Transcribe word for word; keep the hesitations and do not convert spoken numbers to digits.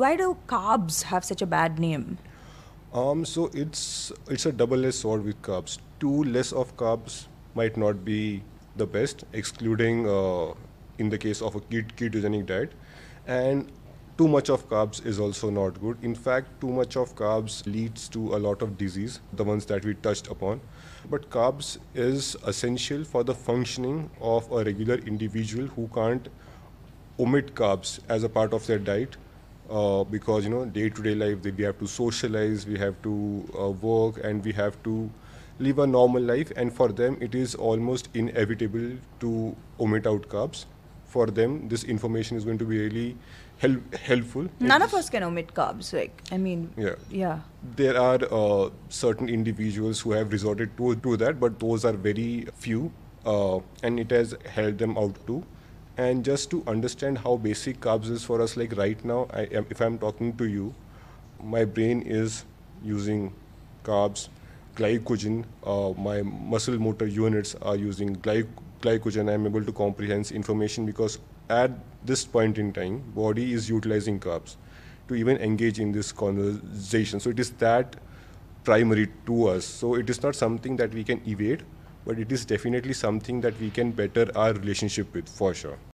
Why do carbs have such a bad name? Um, so it's it's a double-edged sword with carbs. Too less of carbs might not be the best, excluding uh, in the case of a ketogenic diet. And too much of carbs is also not good. In fact, too much of carbs leads to a lot of disease, the ones that we touched upon. But carbs is essential for the functioning of a regular individual who can't omit carbs as a part of their diet uh, because, you know, day-to-day life, we have to socialize, we have to uh, work, and we have to live a normal life. And for them, it is almost inevitable to omit out carbs. For them, this information is going to be really Hel- helpful. None it's, of us can omit carbs. Like, I mean, yeah. yeah. There are uh, certain individuals who have resorted to, to that, but those are very few, uh, and it has helped them out too. And just to understand how basic carbs is for us, like right now, I am, if I'm talking to you, my brain is using carbs, glycogen, uh, my muscle motor units are using gly- glycogen. I'm able to comprehend information because at this point in time, body is utilizing carbs to even engage in this conversation. So it is that primary to us. So it is not something that we can evade, but it is definitely something that we can better our relationship with, for sure.